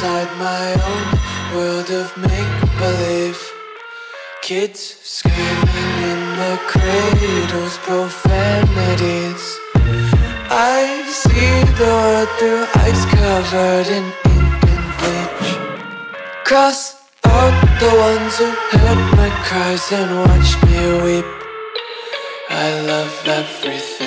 inside my own world of make-believe. Kids screaming in the cradles, profanities. I see the world through ice covered in ink and bleach. Cross out the ones who heard my cries and watched me weep. I love everything.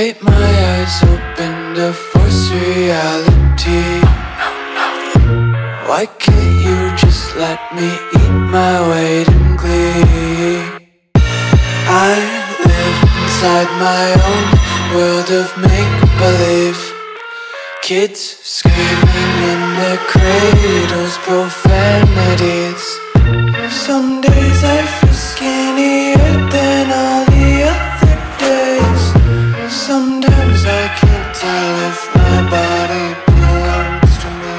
Take my eyes open to force reality. Why can't you just let me eat my weight in glee? I live inside my own world of make-believe. Kids screaming in their cradles, profanities. Some days I feel skinnier than all the other days. Sometimes I can't tell if my body belongs to me.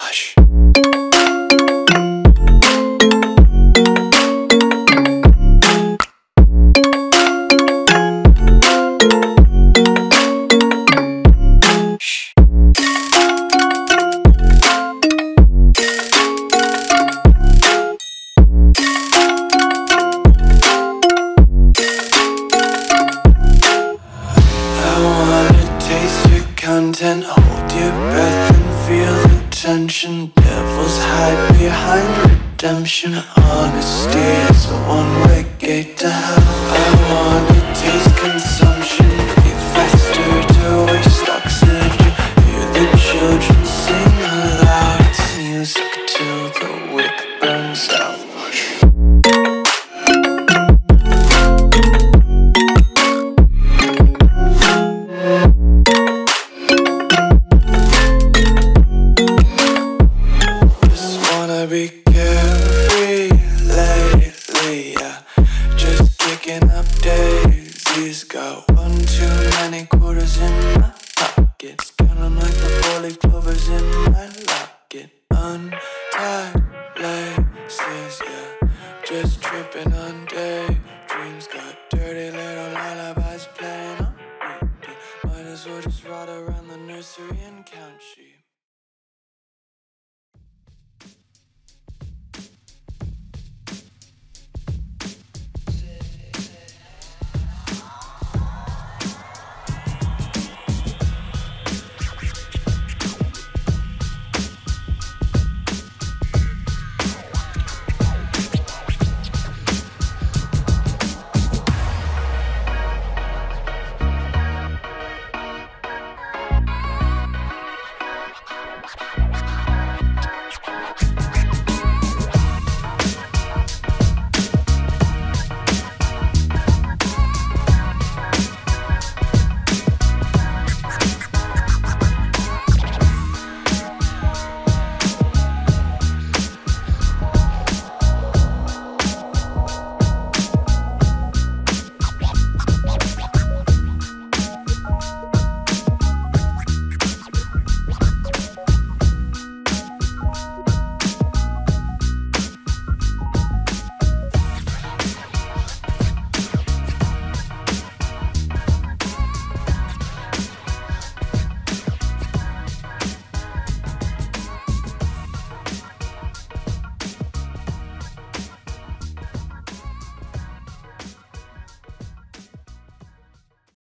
Hush. Content, hold your breath and feel the tension. Devils hide behind redemption. Honesty is a one-way gate to hell. I wanna taste consumption. Breathe faster to waste oxygen. Hear the children sing aloud. It's music.